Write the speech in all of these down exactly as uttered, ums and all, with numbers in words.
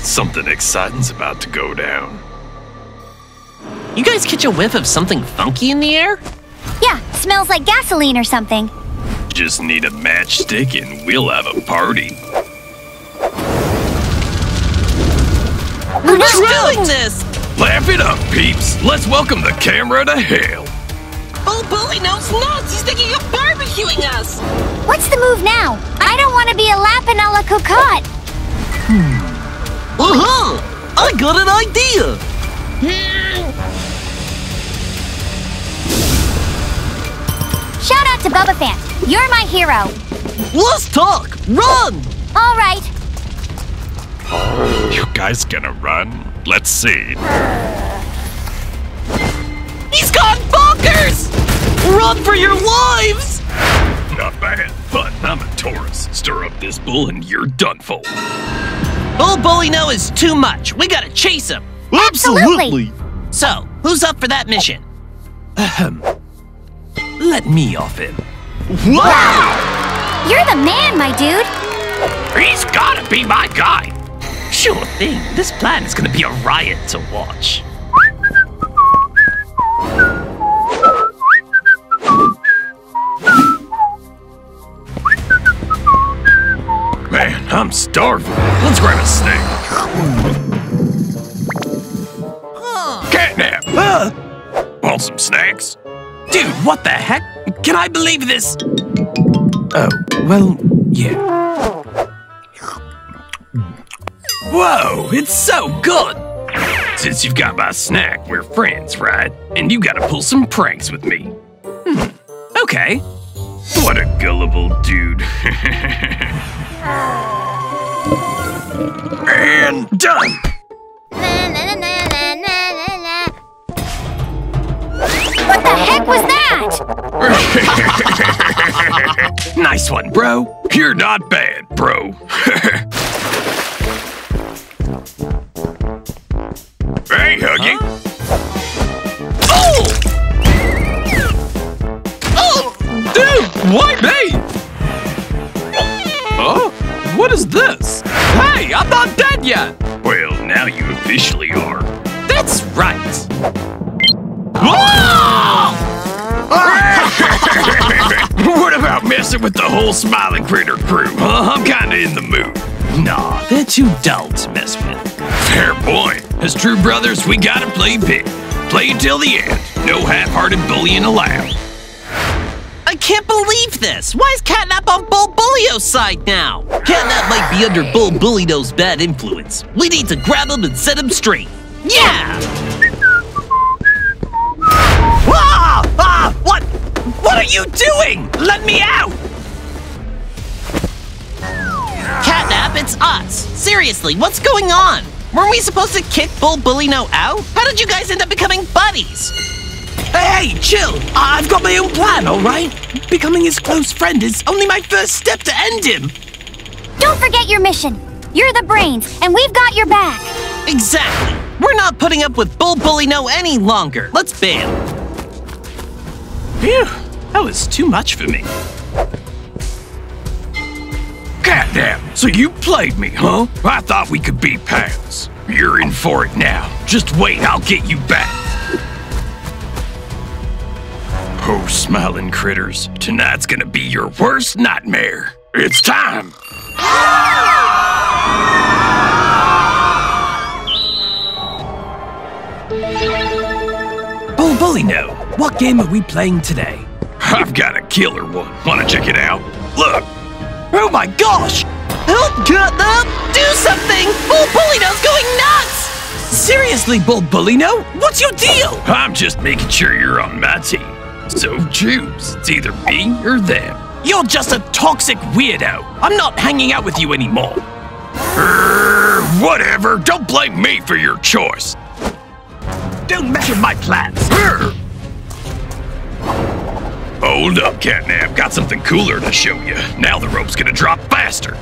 Something exciting's about to go down. You guys catch a whiff of something funky in the air? Yeah, smells like gasoline or something. Just need a matchstick and we'll have a party. We're not doing this! Laugh it up, peeps! Let's welcome the camera to hell! Bull Bullyno's nuts! He's thinking of barbecuing us! What's the move now? I don't want to be a lapin' a la cocotte! Hmm. Uh-huh! I got an idea! Shout out to BobaFan! You're my hero! Let's talk! Run! Alright! You guys gonna run? Let's see. He's gone bonkers! Run for your lives! Not bad, but I'm a Taurus. Stir up this bull and you're done for. Bull Bullyno is too much. We gotta chase him. Absolutely. Absolutely. So, who's up for that mission? Ahem. Let me off him. Wow! wow! You're the man, my dude. He's gotta be my guy. Sure thing. This plan is gonna be a riot to watch. Man, I'm starving. Let's grab a snack. Oh. Catnap! Uh. Want some snacks? Dude, what the heck? Can I believe this? Oh, well, yeah. Whoa, it's so good! Since you've got my snack, we're friends, right? And you gotta pull some pranks with me. Hmm, okay. What a gullible dude. And done! What the heck was that? Nice one, bro. You're not bad, bro. Hey, Huggy! Huh? Oh! Oh! Dude, why me? Huh? What is this? Hey, I'm not dead yet! Well, now you officially are. That's right! Whoa! What about messing with the whole Smiling Critter crew? Huh? I'm kinda in the mood. Nah, they're too dull to mess with. Fair point. As true brothers, we gotta play big. Play till the end. No half-hearted bullying allowed. I can't believe this! Why is Catnap on Bull Bullyno's side now? Catnap might be under Bull Bullyno's bad influence. We need to grab him and set him straight. Yeah! Ah! Ah! What? What are you doing? Let me out! Catnap, it's us. Seriously, what's going on? Weren't we supposed to kick Bull Bullyno out? How did you guys end up becoming buddies? Hey, hey, chill! I've got my own plan, alright? Becoming his close friend is only my first step to end him! Don't forget your mission! You're the brains, and we've got your back! Exactly! We're not putting up with Bull Bullyno any longer! Let's bail! Phew! That was too much for me. Goddamn! So you played me, huh? I thought we could be pals. You're in for it now. Just wait, I'll get you back. Oh, Smiling Critters, tonight's gonna be your worst nightmare. It's time! Bull Bullyno, what game are we playing today? I've got a killer one. Wanna check it out? Look! Oh my gosh! Help, Catnap! Do something! Bull Bullyno's going nuts! Seriously, Bull Bullyno? What's your deal? I'm just making sure you're on my team. So choose. It's either me or them. You're just a toxic weirdo. I'm not hanging out with you anymore. Er, whatever. Don't blame me for your choice. Don't mess with my plans. Er. Hold up, Catnap. Got something cooler to show you. Now the rope's gonna drop faster.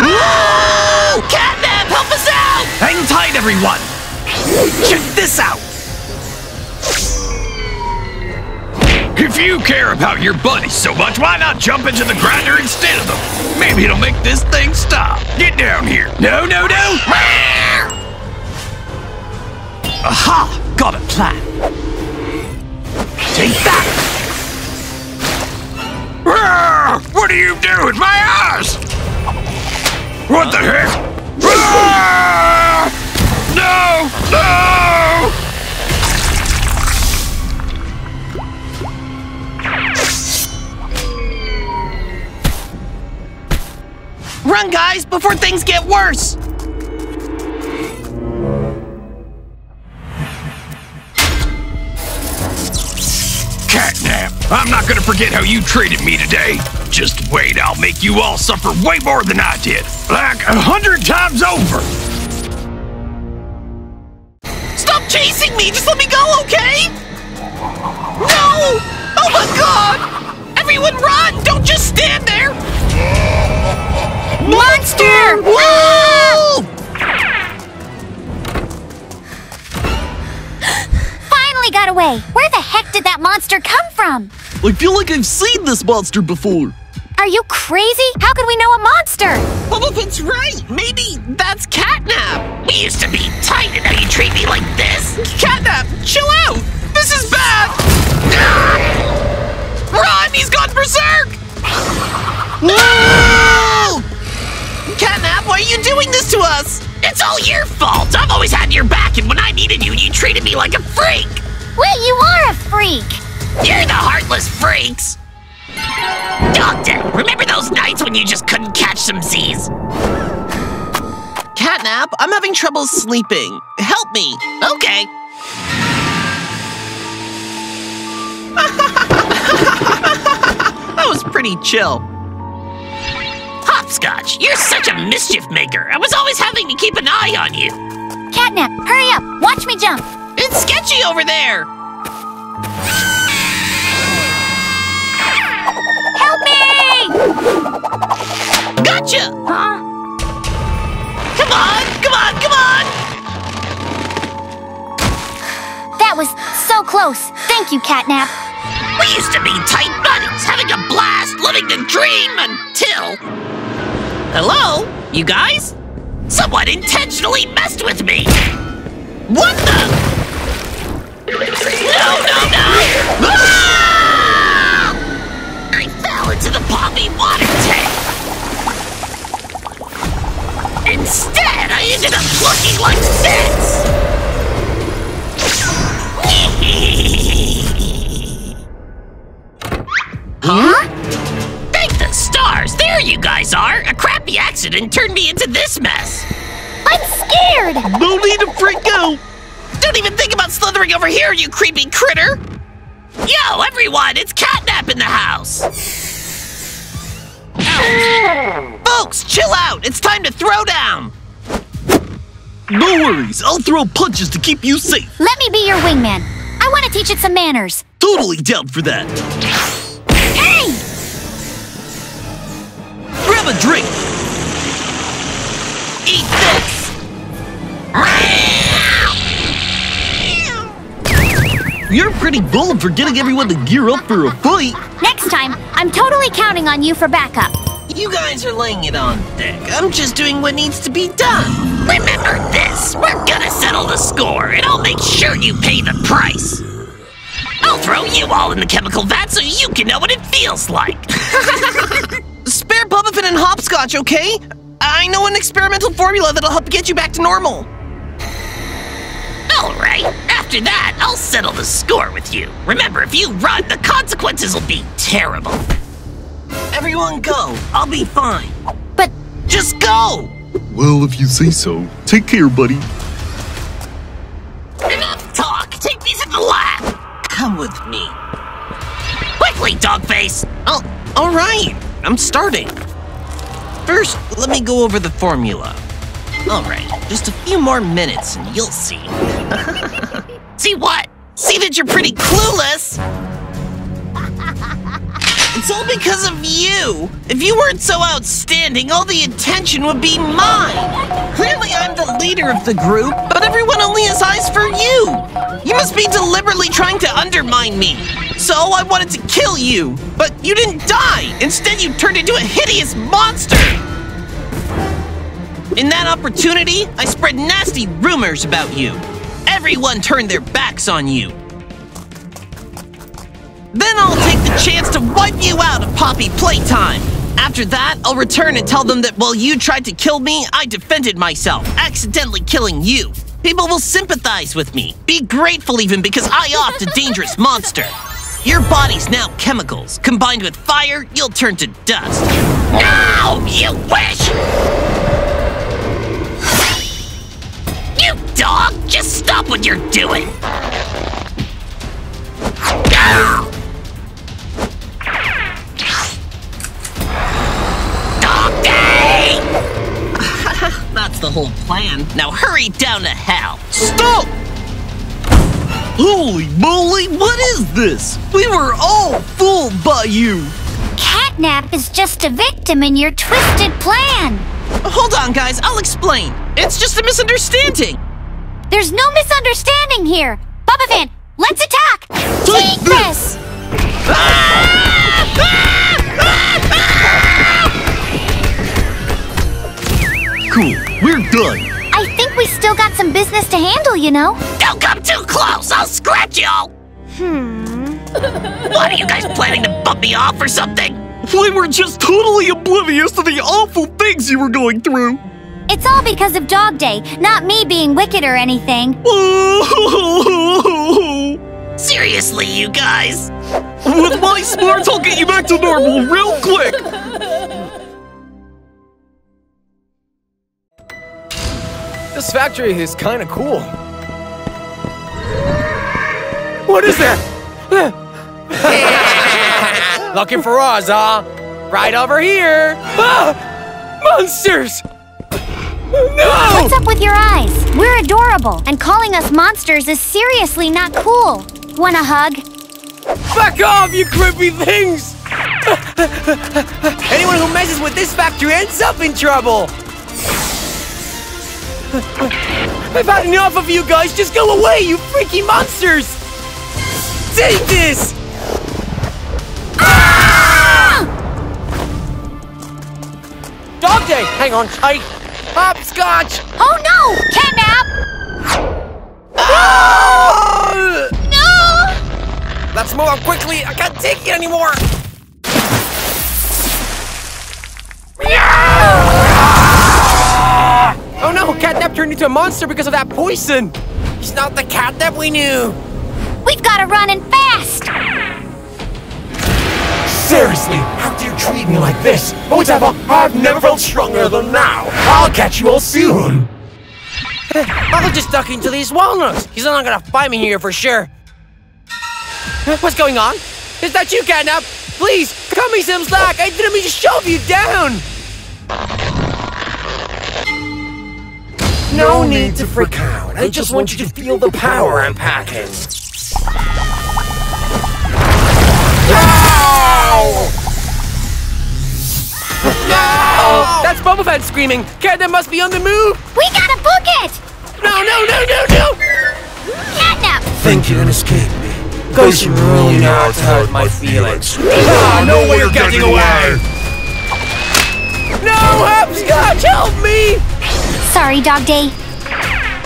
Oh! Catnap, help us out! Hang tight, everyone. Check this out. If you care about your buddies so much, why not jump into the grinder instead of them? Maybe it'll make this thing stop. Get down here. No, no, no. Aha! Got a plan. Take that. What are you doing? My eyes! What the heck? No! No! Run, guys, before things get worse! Catnap, I'm not gonna forget how you treated me today. Just wait, I'll make you all suffer way more than I did. Like a hundred times over! Stop chasing me! Just let me go, okay? No! Oh my god! Everyone run! Don't just stand there! Monster! Whoa! Finally got away! Where the heck did that monster come from? I feel like I've seen this monster before. Are you crazy? How could we know a monster? Oh, that's right! Maybe that's Catnap! We used to be tight and now you treat me like this! Catnap, chill out! This is bad! Run! He's gone berserk! No! Catnap, why are you doing this to us? It's all your fault! I've always had your back, and when I needed you, you treated me like a freak! Wait, you are a freak! You're the heartless freaks! Dog Day, remember those nights when you just couldn't catch some Z's? Catnap, I'm having trouble sleeping. Help me! Okay! That was pretty chill. Hopscotch, you're such a mischief maker. I was always having to keep an eye on you. Catnap, hurry up. Watch me jump. It's sketchy over there. Help me! Gotcha! Huh? Come on, come on, come on! That was so close. Thank you, Catnap. We used to be tight buddies, having a blast, living the dream until... Hello? You guys? Someone intentionally messed with me! What the? No, no, no! Ah! I fell into the Poppy water tank! Instead, I ended up looking like this! Huh? Stars, there you guys are! A crappy accident turned me into this mess! I'm scared! No need to freak out! Don't even think about slithering over here, you creepy critter! Yo, everyone, it's Catnap in the house! Folks, chill out! It's time to throw down! No worries, I'll throw punches to keep you safe! Let me be your wingman! I want to teach it some manners! Totally down for that! Grab a drink! Eat this! You're pretty bold for getting everyone to gear up for a fight! Next time, I'm totally counting on you for backup! You guys are laying it on thick. I'm just doing what needs to be done! Remember this! We're gonna settle the score, and I'll make sure you pay the price! I'll throw you all in the chemical vat so you can know what it feels like! Spare BobaFan and Hopscotch, okay? I know an experimental formula that'll help get you back to normal. All right. After that, I'll settle the score with you. Remember, if you run, the consequences will be terrible. Everyone go. I'll be fine. But... Just go! Well, if you say so. Take care, buddy. Enough talk. Take these in the lab. Come with me. Quickly, Dogface. Oh, all right. I'm starting. First, let me go over the formula. All right, just a few more minutes and you'll see. See what? See that you're pretty clueless? It's all because of you. If you weren't so outstanding, all the attention would be mine. Clearly, I'm the leader of the group, but everyone only has eyes for you. You must be deliberately trying to undermine me. So I wanted to kill you, but you didn't die. Instead, you turned into a hideous monster. In that opportunity, I spread nasty rumors about you. Everyone turned their backs on you. Then I'll take the chance to wipe you out of Poppy Playtime. After that, I'll return and tell them that while you tried to kill me, I defended myself, accidentally killing you. People will sympathize with me, be grateful even because I offed a dangerous monster. Your body's now chemicals. Combined with fire, you'll turn to dust. Now, you wish! You dog, just stop what you're doing! Ow! Dog Day! That's the whole plan. Now hurry down to hell. Stop! Holy moly, what is this? We were all fooled by you. Catnap is just a victim in your twisted plan. Hold on, guys, I'll explain. It's just a misunderstanding. There's no misunderstanding here. BobaFan, let's attack. Take, Take this! this. Ah! Ah! Ah! Ah! Cool. We're done. I think we still got some business to handle, you know? Don't come too close! I'll scratch you all! Hmm... What, are you guys planning to bump me off or something? We were just totally oblivious to the awful things you were going through. It's all because of Dog Day, not me being wicked or anything. Seriously, you guys? With my smarts, I'll get you back to normal real quick! This factory is kind of cool. What is that? Looking for us, huh? Right over here. Ah! Monsters! No! What's up with your eyes? We're adorable, and calling us monsters is seriously not cool. Want a hug? Back off, you creepy things! Anyone who messes with this factory ends up in trouble. I've had enough of you guys! Just go away, you freaky monsters! Take this! Ah! Dog Day! Hang on tight! Hopscotch! Oh no! Catnap! Ah! No! Let's move on quickly! I can't take it anymore! Oh no, Catnap turned into a monster because of that poison! He's not the Catnap we knew! We've gotta run and fast! Seriously, how do you treat me like this? Whatever, I've never felt stronger than now! I'll catch you all soon! I'll just duck into these walnuts! He's not gonna find me here for sure! What's going on? Is that you, Catnap? Please, cut me some slack! I didn't mean to shove you down! No need to freak out. I just want you to feel the power I'm packing. No! No! That's BobaFan screaming. Catnap must be on the move. We gotta book it. No! No! No! No! No! Catnap! Think you can escape me? Cause you really know how to hurt my feelings. Ah! No way you're getting away! No! Hopscotch, help me! Sorry, Dog Day.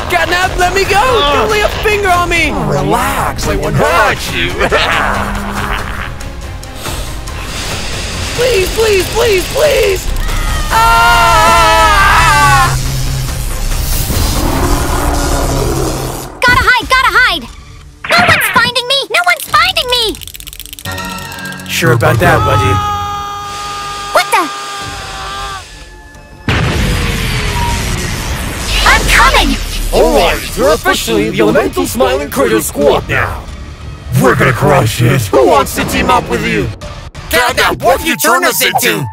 Catnap, let me go! Uh, Don't lay a finger on me! Oh, relax, I won't hurt you! Please, please, please, please! Ah! Gotta hide, gotta hide! No one's finding me! No one's finding me! Sure about that, buddy. Alright, you're officially the Elemental Smiling Critter squad now. We're gonna crush it. Who wants to team up with you? Catnap, what have you turned us into?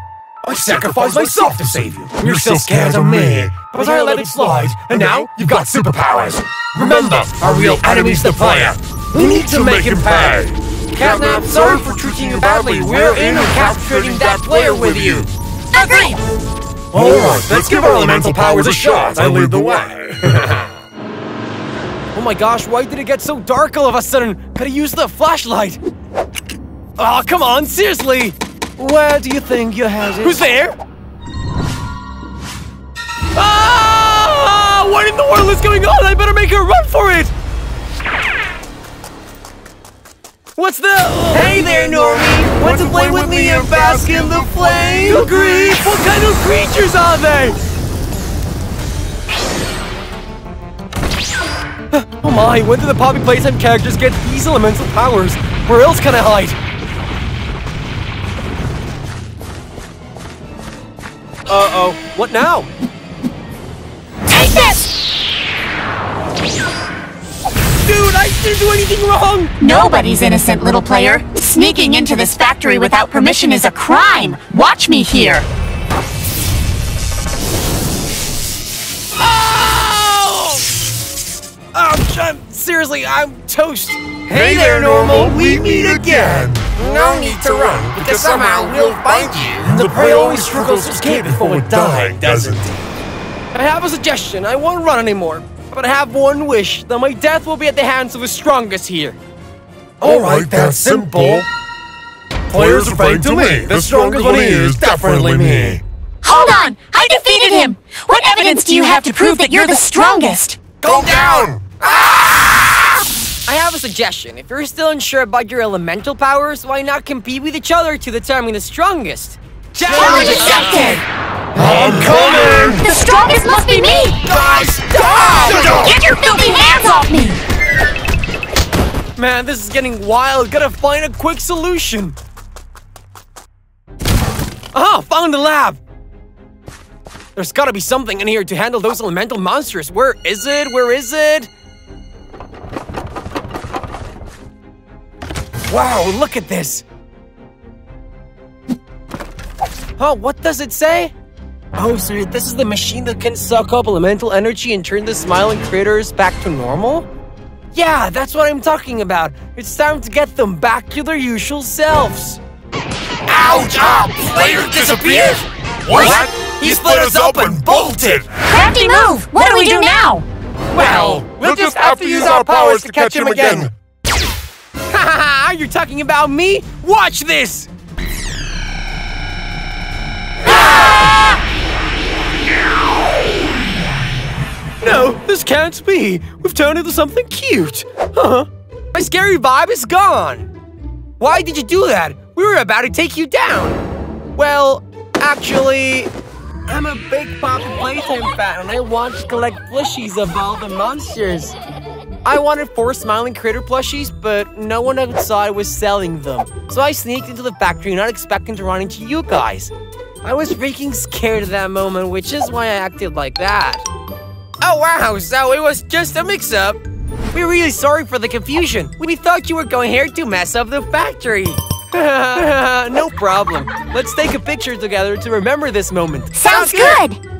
I sacrificed myself to save you. You're still scared of me. But I let it slide, and now you've got superpowers. Remember, our real enemy's the player. We need to make him pay. Catnap, sorry for treating you badly. We're in on capturing that player with you. Agreed! Alright, let's give our elemental powers a shot. I lead the way. Oh my gosh, why did it get so dark all of a sudden? Gotta use the flashlight! Oh, come on, seriously! Where do you think you had it? Who's there? Ah! What in the world is going on? I better make a run for it! What's the... Hey there, Normie! Want to play with me and bask in the flame? The grief! What kind of creatures are they? Oh my, when do the Poppy Playtime characters get these elemental powers? Where else can I hide? Uh-oh, what now? Take this! Dude, I didn't do anything wrong! Nobody's innocent, little player. Sneaking into this factory without permission is a crime. Watch me here. Ouch, I'm, seriously, I'm toast. Hey there, Normal, we meet again. No need to run, because somehow we'll find you. The prey always struggles to escape before dying, doesn't it? I have a suggestion. I won't run anymore. But I have one wish, that my death will be at the hands of the strongest here. Alright, that's simple. Players are afraid to me. The strongest one here is definitely me. Hold on, I defeated him. What evidence do you have to prove that you're the strongest? Go down! Ah! I have a suggestion. If you're still unsure about your elemental powers, why not compete with each other to determine the strongest? Challenge accepted! I'm coming! The strongest must be me! Guys, stop! Get your filthy hands off me! Man, this is getting wild. Gotta find a quick solution. Ah, found the lab! There's gotta be something in here to handle those elemental monsters. Where is it? Where is it? Wow, look at this. Oh, what does it say? Oh, so this is the machine that can suck up elemental energy and turn the smiling critters back to normal? Yeah, that's what I'm talking about. It's time to get them back to their usual selves. Ouch! Ah, player disappeared? What? what? He split us open, bolted! Crafty move! What do we do now? Well, we'll just have to use our powers to catch him again. Ha ha! You're talking about me? Watch this! Ah! No, this can't be. We've turned into something cute. Huh? My scary vibe is gone. Why did you do that? We were about to take you down. Well, actually... I'm a big Poppy Playtime fan, and I want to collect plushies of all the monsters. I wanted four Smiling Critter plushies, but no one outside was selling them. So I sneaked into the factory, not expecting to run into you guys. I was freaking scared at that moment, which is why I acted like that. Oh wow, so it was just a mix-up. We're really sorry for the confusion. We thought you were going here to mess up the factory. No problem. Let's take a picture together to remember this moment. Sounds, Sounds good! good.